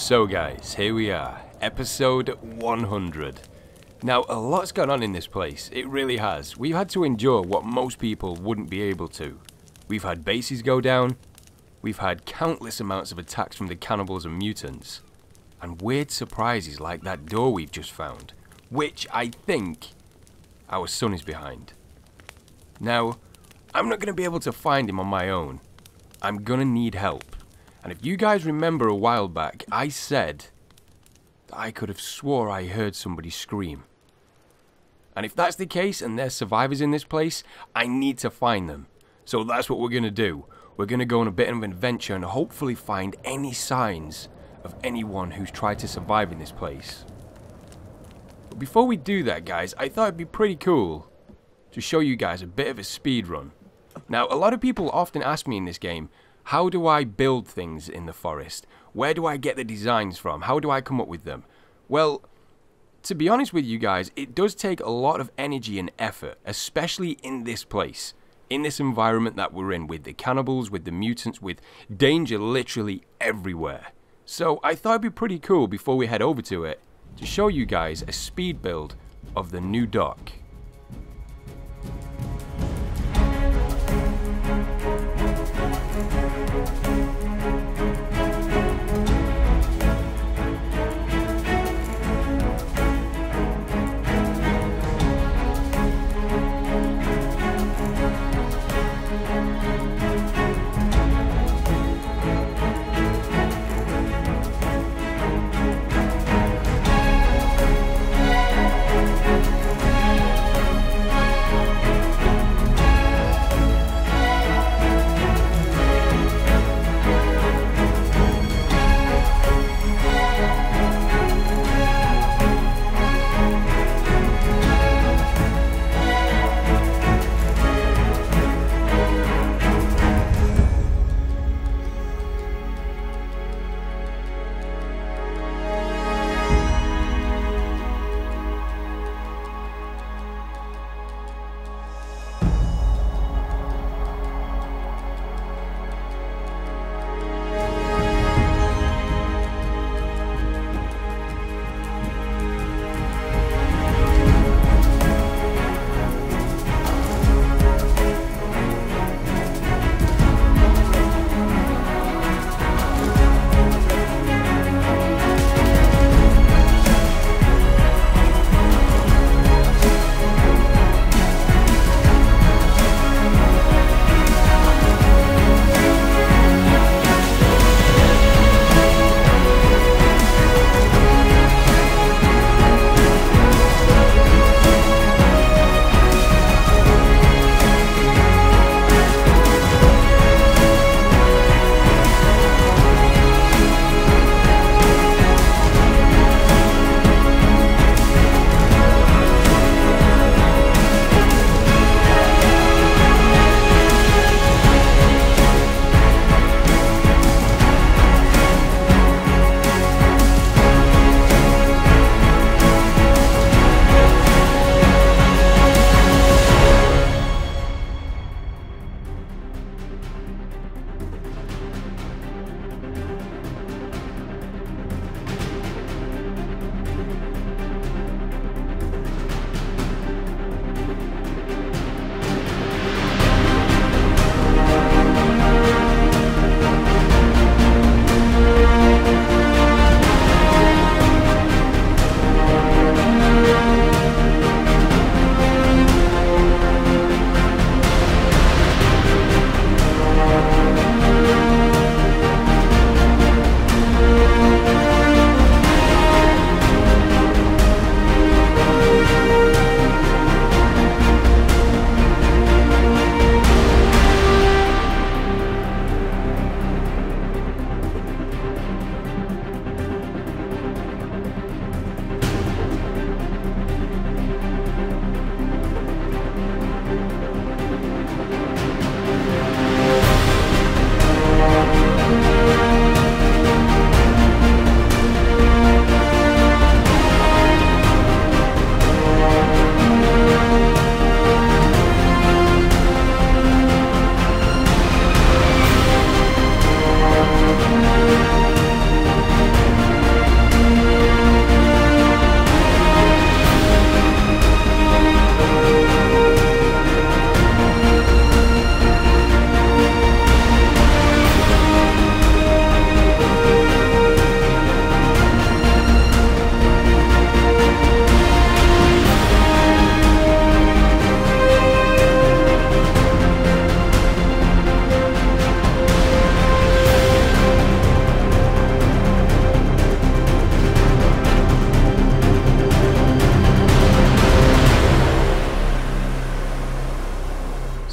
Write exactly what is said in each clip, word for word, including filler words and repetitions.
So guys, here we are, episode one hundred. Now a lot's gone on in this place, it really has. We've had to endure what most people wouldn't be able to. We've had bases go down, we've had countless amounts of attacks from the cannibals and mutants, and weird surprises like that door we've just found, which I think our son is behind. Now, I'm not going to be able to find him on my own. I'm going to need help. And if you guys remember a while back, I said that I could have swore I heard somebody scream. And if that's the case and there's survivors in this place, I need to find them. So that's what we're going to do. We're going to go on a bit of an adventure and hopefully find any signs of anyone who's tried to survive in this place. But before we do that, guys, I thought it'd be pretty cool to show you guys a bit of a speed run. Now, a lot of people often ask me in this game, how do I build things in the forest? Where do I get the designs from? How do I come up with them? Well, to be honest with you guys, it does take a lot of energy and effort, especially in this place, in this environment that we're in, with the cannibals, with the mutants, with danger literally everywhere. So I thought it'd be pretty cool, before we head over to it, to show you guys a speed build of the new dock.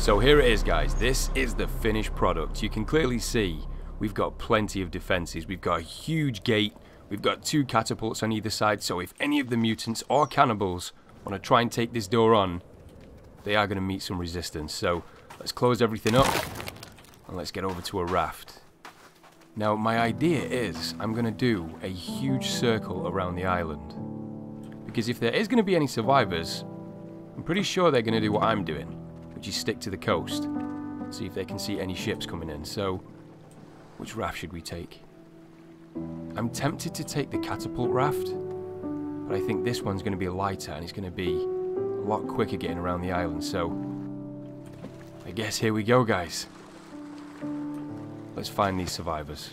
So here it is, guys. This is the finished product. You can clearly see we've got plenty of defenses. We've got a huge gate. We've got two catapults on either side. So if any of the mutants or cannibals want to try and take this door on, they are going to meet some resistance. So let's close everything up and let's get over to a raft. Now, my idea is I'm going to do a huge circle around the island, because if there is going to be any survivors, I'm pretty sure they're going to do what I'm doing, which is stick to the coast, see if they can see any ships coming in. So which raft should we take? I'm tempted to take the catapult raft, but I think this one's going to be lighter and it's going to be a lot quicker getting around the island. So I guess here we go, guys. Let's find these survivors.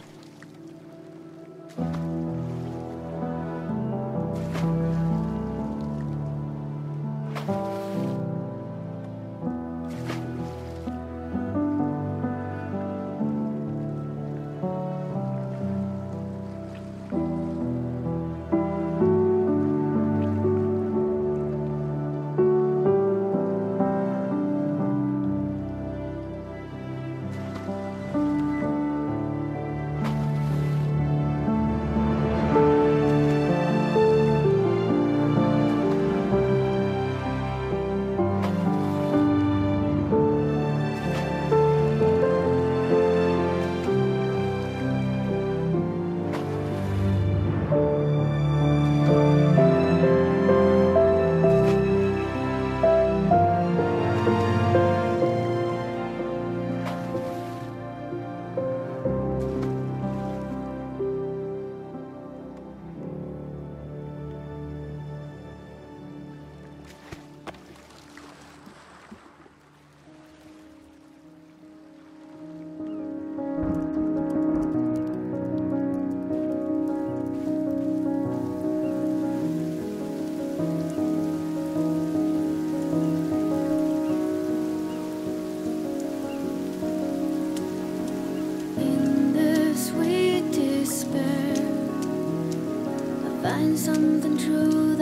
Find something true.